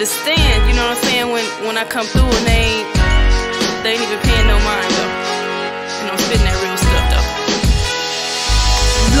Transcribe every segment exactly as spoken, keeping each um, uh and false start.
understand, you know what I'm saying, when, when I come through and they ain't, they ain't even paying no mind, though. You know, I'm spitting that real stuff,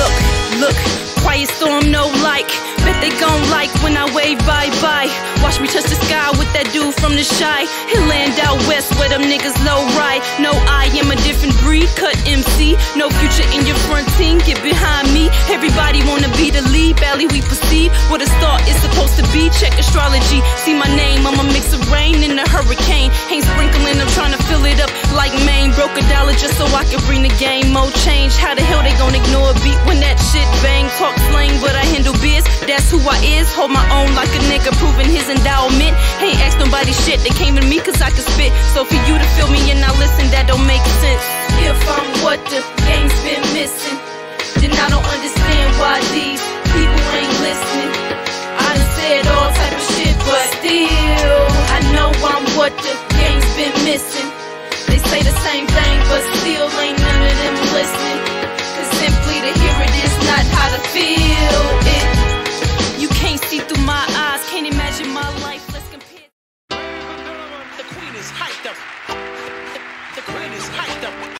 though. Look, look, quiet storm, no like. Bet they gon' like when I wave bye-bye. Watch me touch the sky with that dude from the shy. He'll land out west where them niggas low ride. No, I am a different breed, cut M C. No future in your front team, get behind me. Everybody wanna be the lead, barely we proceed. What a start is supposed to be, check astrology. See my name, I'm a mix of rain and a hurricane. Ain't sprinkling, I'm trying to fill it up like Maine. Broke a dollar just so I can bring the game. More change, how the hell they gon' ignore a beat when that shit bang? Talk slang, but I handle biz. That's who I is, hold my own like a nigga, proving his endowment. Ain't ask nobody shit, they came to me cause I could spit. So for you to feel me and I listen, that don't make sense. If I'm what the